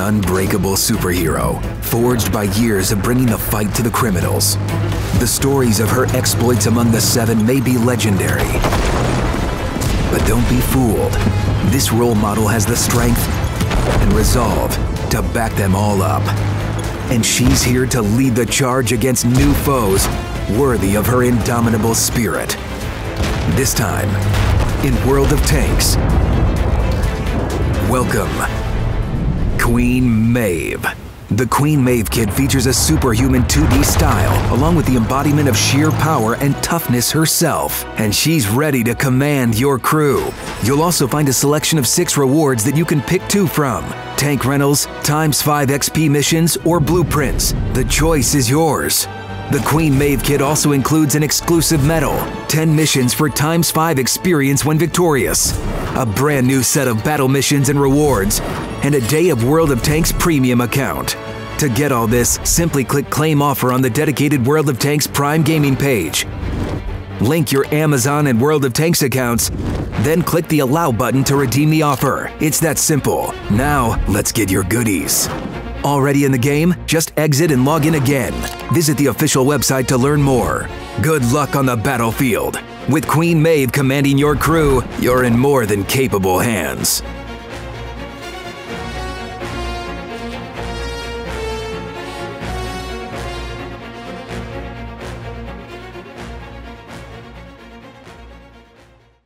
an unbreakable superhero, forged by years of bringing the fight to the criminals. The stories of her exploits among the Seven may be legendary, but don't be fooled. This role model has the strength and resolve to back them all up. And she's here to lead the charge against new foes worthy of her indomitable spirit. This time, in World of Tanks, welcome, Queen Maeve. The Queen Maeve kit features a superhuman 2D style, along with the embodiment of sheer power and toughness herself, and she's ready to command your crew. You'll also find a selection of 6 rewards that you can pick 2 from: tank rentals, ×5 XP missions, or blueprints. The choice is yours. The Queen Maeve kit also includes an exclusive medal, 10 missions for ×5 experience when victorious, a brand new set of battle missions and rewards, and a day of World of Tanks premium account. To get all this, simply click Claim Offer on the dedicated World of Tanks Prime Gaming page. Link your Amazon and World of Tanks accounts, then click the Allow button to redeem the offer. It's that simple. Now, let's get your goodies. Already in the game? Just exit and log in again. Visit the official website to learn more. Good luck on the battlefield. With Queen Maeve commanding your crew, you're in more than capable hands.